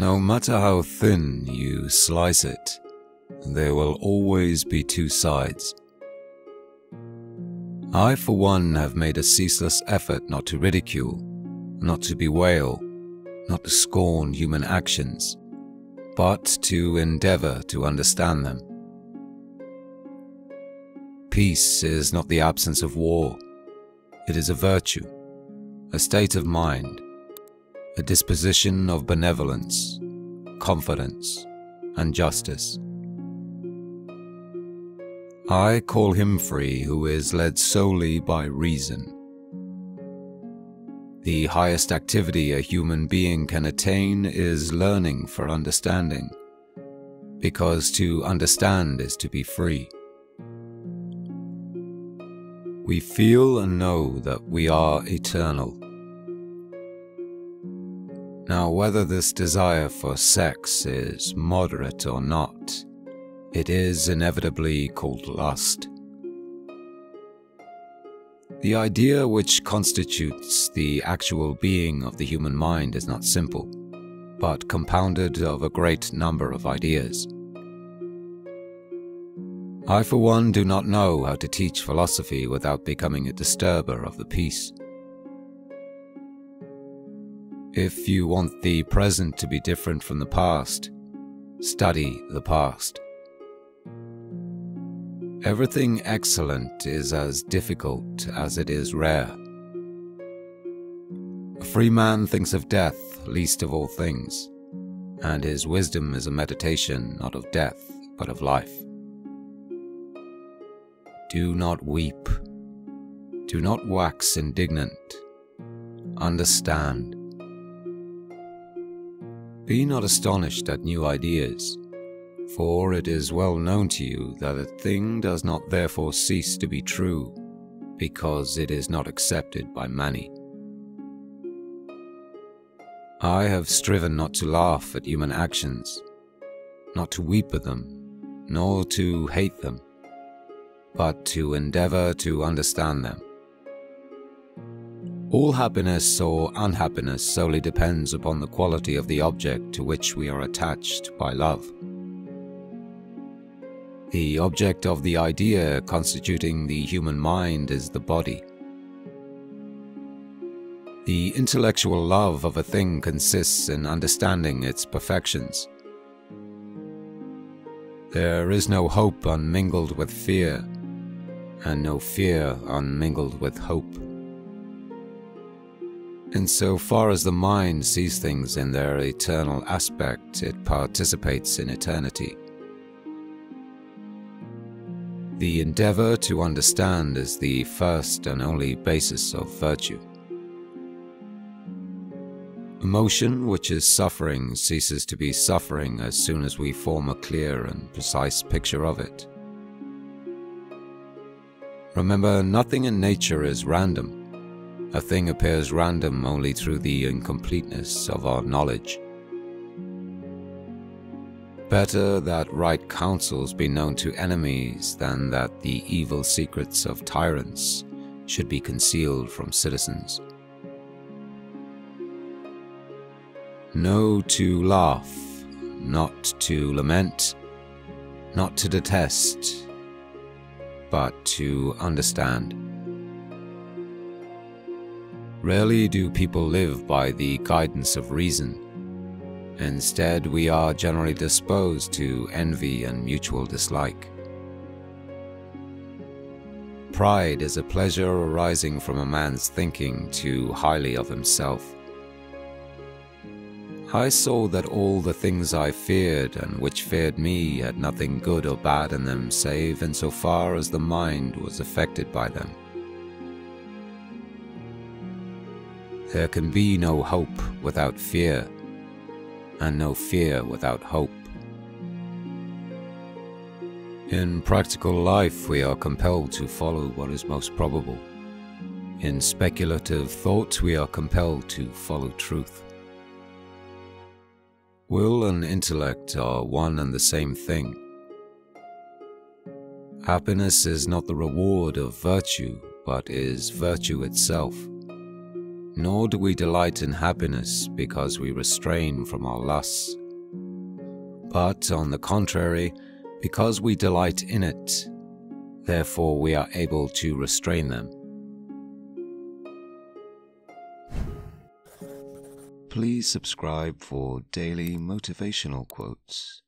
No matter how thin you slice it, there will always be two sides. I, for one, have made a ceaseless effort not to ridicule, not to bewail, not to scorn human actions, but to endeavor to understand them. Peace is not the absence of war. It is a virtue, a state of mind, a disposition of benevolence, confidence, and justice. I call him free who is led solely by reason. The highest activity a human being can attain is learning for understanding, because to understand is to be free. We feel and know that we are eternal. Now, whether this desire for sex is moderate or not, it is inevitably called lust. The idea which constitutes the actual being of the human mind is not simple, but compounded of a great number of ideas. I, for one, do not know how to teach philosophy without becoming a disturber of the peace. If you want the present to be different from the past, study the past. Everything excellent is as difficult as it is rare. A free man thinks of death least of all things, and his wisdom is a meditation not of death, but of life. Do not weep. Do not wax indignant. Understand. Be not astonished at new ideas. For it is well known to you that a thing does not therefore cease to be true, because it is not accepted by many. I have striven not to laugh at human actions, not to weep at them, nor to hate them, but to endeavor to understand them. All happiness or unhappiness solely depends upon the quality of the object to which we are attached by love. The object of the idea constituting the human mind is the body. The intellectual love of a thing consists in understanding its perfections. There is no hope unmingled with fear, and no fear unmingled with hope. And so far as the mind sees things in their eternal aspect, it participates in eternity. The endeavor to understand is the first and only basis of virtue. Emotion, which is suffering, ceases to be suffering as soon as we form a clear and precise picture of it. Remember, nothing in nature is random. A thing appears random only through the incompleteness of our knowledge. Better that right counsels be known to enemies than that the evil secrets of tyrants should be concealed from citizens. No to laugh, not to lament, not to detest, but to understand. Rarely do people live by the guidance of reason. Instead, we are generally disposed to envy and mutual dislike. Pride is a pleasure arising from a man's thinking too highly of himself. I saw that all the things I feared and which feared me had nothing good or bad in them save insofar as the mind was affected by them. There can be no hope without fear, and no fear without hope. In practical life, we are compelled to follow what is most probable. In speculative thought, we are compelled to follow truth. Will and intellect are one and the same thing. Happiness is not the reward of virtue, but is virtue itself. nor do we delight in happiness because we restrain from our lusts. But, on the contrary, because we delight in it, therefore we are able to restrain them. Please subscribe for daily motivational quotes.